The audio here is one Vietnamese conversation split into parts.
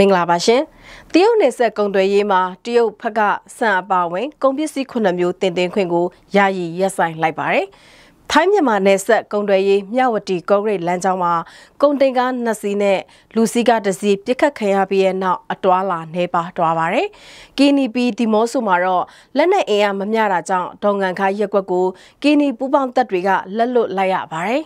Mình là bà xin. Tiêu này sẽ công đối với mà tiêu phát cả sản bảo vệ công việc sĩ khuyên nằm tên tên khuyên ngũ giá gì giá sản lại bà ấy. Thái nhà mà này sẽ công đối với nhau và trì công rời lãng trọng mà công tên gà nà xí nè lưu xí gà đà xịp dễ khắc khẽ hạ bìa nào ạ tỏa là nè bà tỏa bà ấy. Kì nì bì tì mô xu mà rõ lãn nè ea mà nhà ra trọng trong ngàn khá yếu quá cú kì nì bú băng tật rì gà lãn lộ lại ạ bà ấy.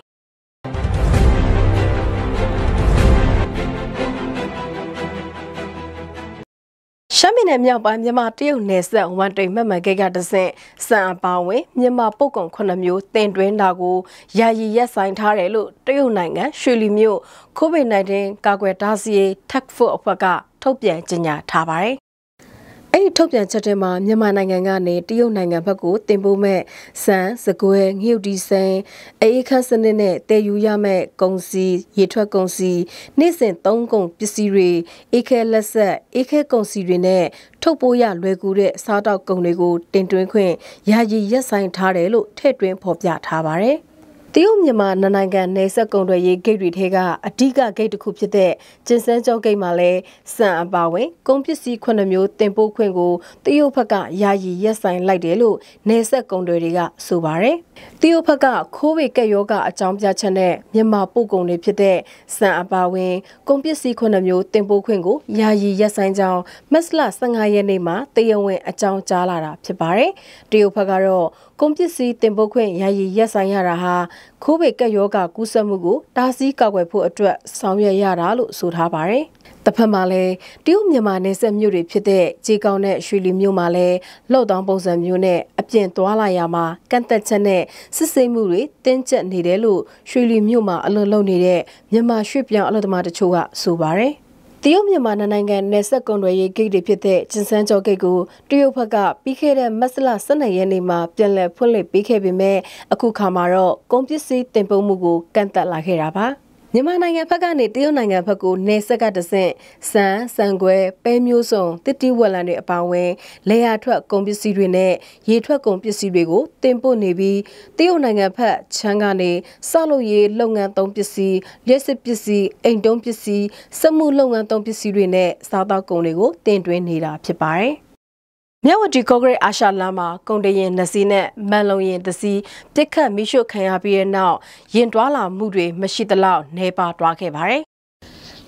Sáng bên em nhau bà em mà tiêu nè sợ hoàn toàn mất mà gây ra đất xe xa bảo ấy nhưng mà bố còn khôn làm yếu tên tuyến đào của gia dì giá sáng thả rẻ lụ tiêu này ngã suy lìm yếu khu bên này đến cao quẹt đá dì thắc phụ và cả thúc dạy cho nhà thả bà ấy. Ấy thúc dạy cho trẻ mà nhưng mà này ngã này tiêu này ngã phát của tên bố mẹ sáng giờ quê nghiêu đi xe ấy khá sân nè nè tê dụ ya mẹ công si dễ thoát công si nế sền tông công bí xì rì ấy khá lạ xe ấy khá công si rì nè thúc bố ya lùi cụ rệ sao tạo công lùi cụ tên tuyên khuyên ya dì ya sáng thả rẻ lụ thế tuyên phộp giả thả bà rế. Tiêu nhưng mà nà nàng ngàn này sẽ công đối với gây rủi thế gà đi gà gây được khúc chế tệ trên sân cho gây mà lệ sản bảo ấy công biết gì khuyên làm yếu tên bố khuyên gù tiêu phá cả giá gì giá sáng lại đế lụ này sẽ công đối với gà xù bà rế. Tiêu phá cả khu vực cây yếu gà trong giá chân này nhưng mà bố công đối chế tệ sản bảo ấy công biết gì khuyên làm yếu tên bố khuyên gù giá gì giá sáng chào mất là sang hai này mà tiêu ấy trong trả lại là chế bà rế. Tiêu phá cả rồi công biết gì tên bố khuyên giá gì giá sáng ra ha khu vực các yếu gà cú sâm ngũ đa sĩ cao quầy phụ ở chợ sáu nhà nhà đá lụ sụt thả bà ấy. Tập hợp mà lệ tiêu nhà mà này xem nhiều để phiền tệ chỉ cao này suy lý nhiều mà lệ lâu đóng bông xem nhiều này ấp tiền toa lại nhà mà căn tật chân này sức xây mưu lý tên trận thì để lụ suy lý nhiều mà lâu lâu thì để nhưng mà suy bèo lâu mà để chủ gà sụt bà ấy. Tiêu nhưng mà nà nàng ngàn nè sẽ còn đối với kịch để phiền tệ trên sân cho cây cú tiêu phá cả bị khe đen mất là sân này yên đi mà tiền lệ phun lệ bị khe bị mẹ ở khu khám mà rồi công ty si tiền bông mua cú căn tật là khe ra ba. Nhưng mà nàng ngàn phá cả nè tiêu nàng ngàn phá cú nè sẽ cả được sẽ sáng quê bé miêu sông tết tiêu vừa là nè bảo vệ lấy hạt thuốc công ty si đuôi nè dễ thuốc công ty si đuôi cú tiền bông nè bi tiêu nàng ngàn phá chăng ngàn nè sao lâu ye lâu ngàn tông pí si lễ sếp pí si anh tông pí si sớm mua lâu ngàn tông pí si đuôi nè sao tao công nè cú tiền đuôi nè là pí bài. Nhà vợ chị có cái asa lama công ty yên đất gì nè, mang lòng yên đất gì, tất cả mỹ số khai hạ biển nào, yên đó là mua đuổi mà xịt lao nè ba đó cái bài.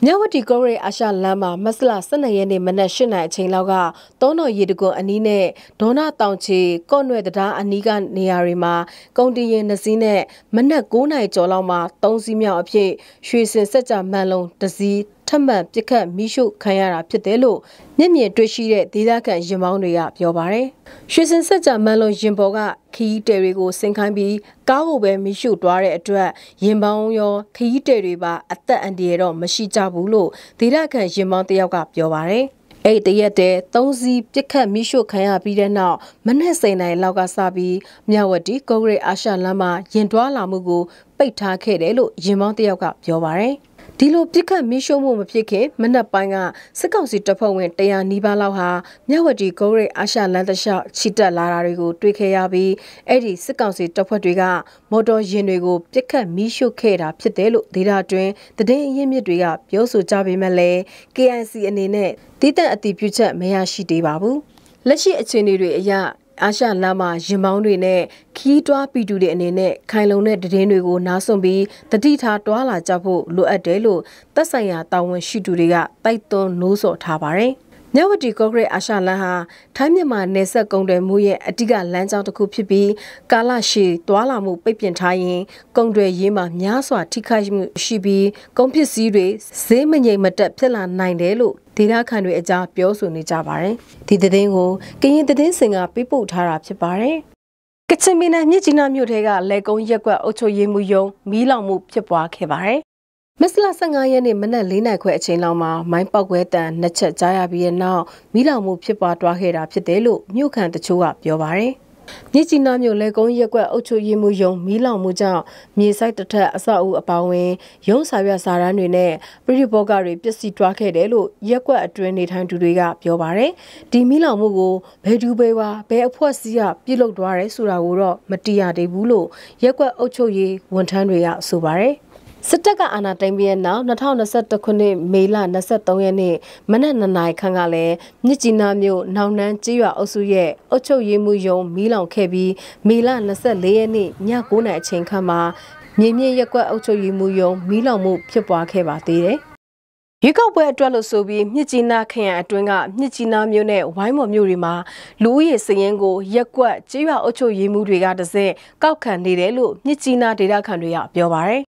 Nhà vợ chị có cái asa lama mất là sân này yên để mình là sân này trên lao gà, tối nay yên được con anh nè, tối nay tao chỉ con nuôi đã anh gan nè mà công ty yên đất gì nè, mình là cú này cho lao mà tông gì mèo phe, suy sinh sẽ chả mang lòng đất gì. Thầm mà biết cả mỹ số khai ra biết thế lộ nên miền Tây xí để đi ra cái gì mong đợi biểu bài. Suy sinh sẽ chạm mang lòng dân bảo cả khi trời có sinh khai bị cao về mỹ số đoạt lại đoạt dân bảo yo khi trời ba tất anh đi rồi mà xí cha bù lộ đi ra cái gì mong tiêu cả biểu bài. Ấy từ giờ đây tông gì biết cả mỹ số khai ra biết nào mình hết say này lao cả sa bị nhà vợ đi câu rồi asa làm mà dân đoạt làm mưu bị thà khai để lộ dân mong tiêu cả biểu bài. Đi lô biết cả mỹ số mua mà biết khi mình đã bán à, sẽ có sự tập hợp với tay anh đi bao lâu ha? Nhà vợ chị có rồi asa lần thứ sáu chỉ trả lại rồi cô truy khai à bị, ấy thì sẽ có sự tập hợp truy cả, một đôi riêng rồi cô biết cả mỹ số khai ra biết để lộ đi ra chuyện, từ đây em biết truy cả, biểu số trả về mà lấy, cái anh chị anh này, tí ta tiếp theo sẽ mấy anh chị đi vào bu, lấy chị chuyện này rồi à? Asa lama jimong đuôi nè khi toa pi đuôi nè nè khai lâu nè đến đuôi của ná sông bi từ đi thà toa là cho bộ lụa để lụa tất say nhà tàu người suy đuôi gạ tay tôn nô sọ thả bà ấy. Nếu mà chỉ có cái asa là ha thái nhà mà nè sẽ công đời mua ye đi gạ lan trong tàu phi bi cả là xì toa là một bếp biển thái yên công đời gì mà nhá sọ thì khai suy bi công phi xì đuôi dễ mà nhảy mà đẹp thế là này để lụa thì ra khán giả cho biểu số này cho bài thì từ đây ngô cái những từ đây sinh ra bị bù thà ra cho bài cái chuyện bên này như chính là như thế cả lấy công việc của ông chủ yếm mưu dông mỹ lòng mưu cho bà khi bài mất là sang ngày này mình là lý này khỏe trên lòng mà máy bao quẹt tàn nát chợ trái biển nào mỹ lòng mưu cho bà toa khi ra cho tới lúc như khán giả chú gặp cho bài như chính là như lấy công việc của ông chủ yếm mưu dông mỹ lòng mưu cho miếng sai tất cả sao u bảo vệ giống sao vậy sao ra người này bây giờ cái việc gì toa khi để lụ việc của chuyện này thằng chú đuổi gặp cho bài thì mỹ lòng mưu go bây giờ bây giờ bây giờ phá xí à bị lục đoạt rồi sura u rồi mất đi à để bù lụ việc của ông chủ yếm hoàn thành rồi à số bài Sitaka Anatambia now, not how Nasatokune, Mela, Nasatoyane, Mananai Kangale, Nichinamio, Naunan, Gia, Osuye, Ocho Yemuyo, Milan Kebi, Mela, Nasa Leani, Nyakuna Chenkama, Nye Yakwa Ocho Yemuyo, Milan Mu, Pipa Kebati. You can wear Dwalosobi, Nichina Kaya, Dwanga, Nichina Mune, Waimo Murima, Louis Sayango, Yakwa, Gia, Ocho Yemuriga, Kaukan, Nidelu, Nichina, Dida Kandria, Yovare.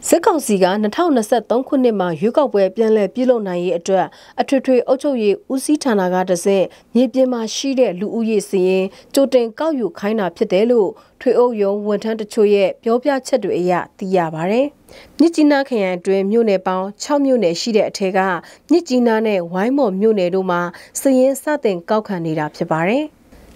Second Siga, Natana said Donkunema, Yuga Web, Yanle, Bilo Nai, a tree, Ochoye, Usitana Gadase, Yebima Shide, Luye Se, Joten Kauyu, Kaina Pedelu, Trio Yong went under Choye, Yopia Cheduea, Diabare. Nichina can dream Mune Bao, Chow Mune Shide Tega, Nichinane, Waimo Mune Duma, Sayen Satin Kaukanida Pebare.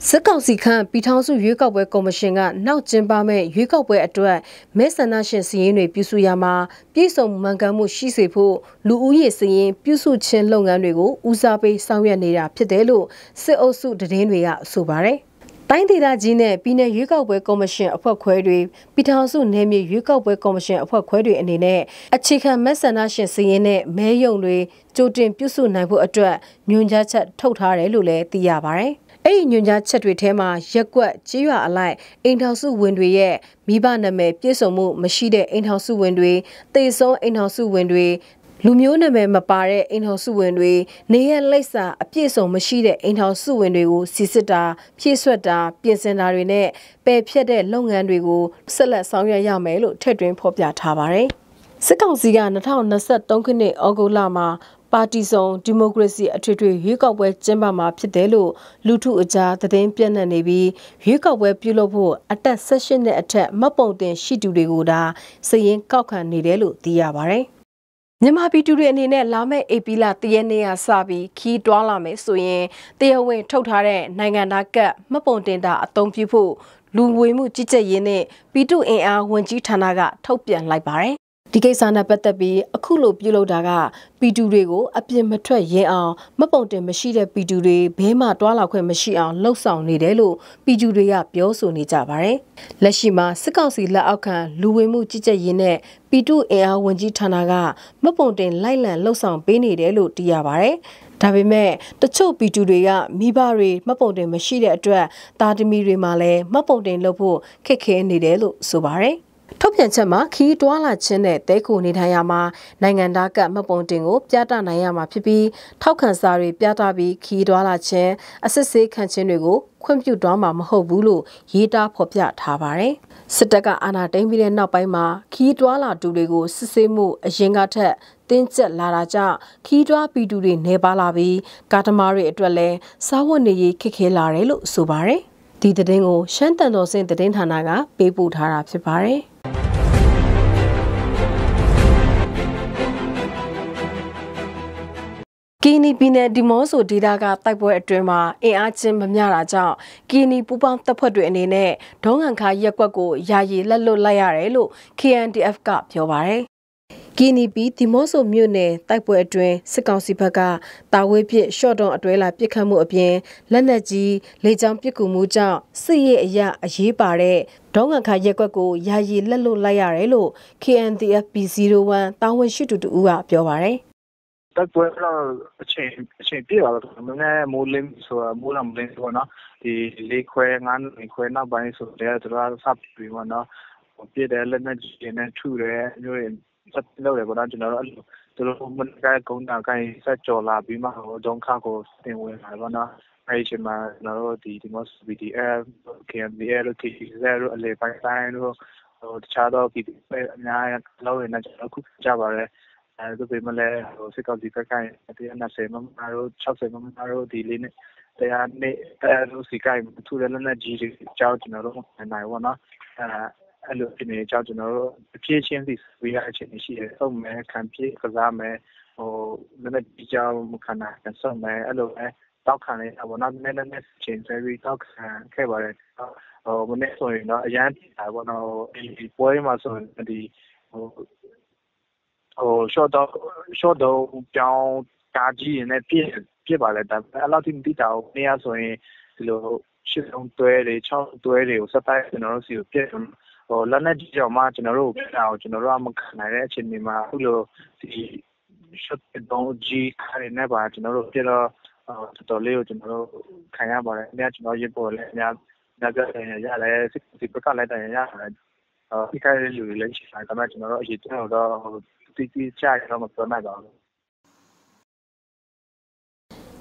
Second Sikan, Pitansu Yuga Weko Machinga, now Jimbame, Yuga Way at Dway, Messanashin Siene, Pusuyama, Pison Mangamu Shisepo, Luye Sien, Pusu Chen Longanrego, Uzabe, Sanguanera, Pedelo, Se also the Denria, Subare. Tindida Gine, Pina Yuga Weko Machine upon Query, Pitansu name Yuga Weko Machine upon Query and in air, a chicken Messanashin Siene, Mayonre, Jodin Pusu Nabu at Dway, Nunjachat, Totare Lule, the Yabare. A new chat with him, Yakwa, Gia alike, in house windway, Mibaname, Piesomu, Machide, in house windway, they saw in house windway, Lumuname, Mapare, in house windway, Nea Lesa, a Pieso, Machide, in house windway, Sisita, Piesweta, Piesenarine, Pe Piede, Long and Rigo, Sella Sanga Yamelo, Tedrin Popia Tabare. Sekansian, the town, the set Donkine, Ogolama. Partisan democracy a tree, you got where Jemma Pedelo, Lutu Uja, the Dame Piana Navy, you got where Pulopo, at that session that attack Mapon, then she do the Goda, saying Cauca Nidelu, the Yabare. Nemapi to any lame epila, the Enea Sabi, Ki Dwalame, so ye, they away Totare, Nanganaka, Mapon Denda, a Tom Pipo, Luwemu Chicha Yene, Pitu Ea, when Chitanaga, Topian Libare. Dikesana Patabi, a Kulo Pulo Daga, Pidurego, a Pimatra Yea, Maponte Machida Pidure, Bema Dwalaque Machia, Losan Nidelo, Pidurea Pioso Nitabare. Lashima, Sekansi La Aka, Luemu Chicha Yene, Pidu Ea Wenji Tanaga, Maponte Lailan Losan Benedelo Diabare. Tabime, the Chopi Durea, Mibare, Maponte Machida Dra, Tadimiri Male, Maponte Lopo, Keke Nidelo, Subare. Topian Chama, Ki Dwala Chenet, Deku Nidayama, Nangandaka, Mabondingo, Piata Nayama Pipi, Taukansari, Piatabi, Ki Dwala Chen, Assese Kanchenigo, Quimpu Drama Mahobulu, Yida Popia Tabare, Sedaka Anna Damian Nabaima, Ki Dwala Durigo, Sisemu, Jingate, Dinset Laraja, Ki Dwa Biduri Nebalabi, Katamari Edwale, Sawani Kikilarelo, Subare, Didengo, Shantan Dosin, the Dintanaga, Bebu Tara Pipare. Kini Bine Dimoso Didaga Taibo at Drema, E. Achim Mamyaraja, Kini Pupam Tapodu and Ine, Tonganka Yakwago, Yayi Lalo Layarelo, KNDF Gap Yovare. Kini B. Dimoso Mune, Taibo at Dre, Sekansi Paga, Tawe Piet Shodon Adrela Picamu Abien, Lanaji, Lejam Picumuja, Say Ya Ajibare, Tonganka Yakwago, Yayi Lalo Layarelo, KNDF B01, Tawan Shutu Uap Yovare. Tất với là chuyện tiếc là mình nghe mua lên rồi mua làm lên rồi nó thì lấy khoe ngắn khoe nó bán số đấy rồi nó sắp bị mà nó biết đấy lên nó chỉ nên chui đấy rồi rất lâu để bọn anh chúng nó ăn rồi mình cái công nào cái sẽ cho là bị mà trong khang của tiền nguyên hải bọn nó hay chuyện mà nó thì nó bị thì KMDL thì zero ở lại bán tay luôn rồi cha đó thì nhà lâu rồi nó cho nó cúp cha vào đấy tôi về Malaysia sẽ có gì cái thì anh sẽ mang áo chọc sẽ mang áo đi lên thì anh ấy rồi sẽ cái thu lên là gì chào cho nó này qua nó alo thì này chào cho nó kia chuyện gì bây giờ chuyện gì xong mà khám kia cái ra mà nên là đi chào một khả năng xong mà alo tao khả này à bọn nó nên là chuyện gì tao cái bảo này bọn này rồi nó dán tại bọn nó đi quay mà rồi thì show the young Kaji and people that a lot in detail near so in the ship on 20 or something, you know, so you get them lần này giờ mà chúng nó lúc nào chúng nó làm cái này trên mình mà bây giờ thì xuất hiện đông gì cái này bà chúng nó lúc kia là tụi leo chúng nó khai ra bảo này chúng nó yên bỏ này nhà cái này nhà này thì có cái này này nhà này cái cái lười lấy chỉ là cái này chúng nó chỉ theo đó tí tí chạy nó một cái này đó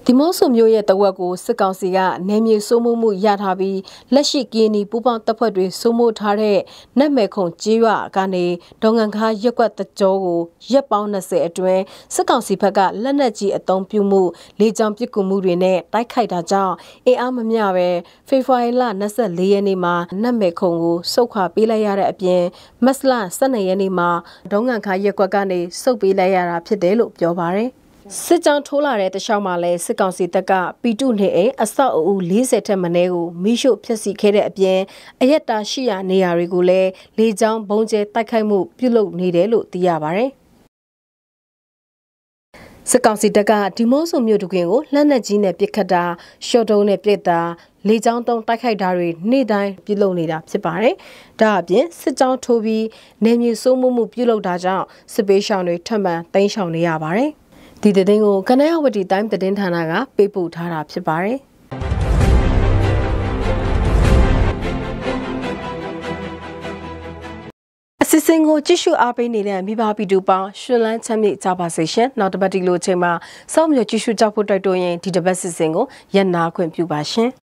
thì mỗi số nhiều nhà tàu của sự kiện gì cả nên nhiều số mưu mưu gia thà bị lách chỉ kiến đi buôn bán tập hợp với số mưu thà để nên mấy con chịu à cái này trong ngành khai giật quạt tách chỗ của giật bao nhiêu sẽ trúng sự kiện gì phải cả lần này chỉ tông piu mưu lấy chăm chỉ cùng mưu này đại khai đa cho ai am nhà về phi phái là nên sẽ lấy này mà nên mấy con của số khóa bị lấy ra ở bên mất là sẽ này này mà trong ngành khai giật quạt cái này số bị lấy ra phải để lục cho vào sự trang thua là để tự sao mà lại sự kiện gì tất cả bị tụt này ở sau u lý sẽ thêm mình ego mỹ số phía xí kia đẹp nhé ấy ta xí à này à rồi lại lý trang bông chế tay khai mu bị lộ này để lộ tia vào đấy sự kiện gì tất cả thì mỗi số nhiều điều kiện của lần này chỉ là biết khá đa số đầu này biết đa lý trang trong tay khai đa rồi này đây bị lộ này đã sẽ vào đấy đã biết sự trang thua bị nên như số mồm bị lộ đã ra sự bị sao này thằng bạn tay sao này à vào đấy thì từ đây ngô cái này học về time từ đến thằng nào cả bị bù thà đạp sẽ bari sinh ngô chỉ số áp bên này là mi ba bị đổ bao số lần tham dự tập session nào tập đi lô chơi mà sau giờ chỉ số tập của đội tuyển thì tập sinh ngô yên nào cũng chịu bá sinh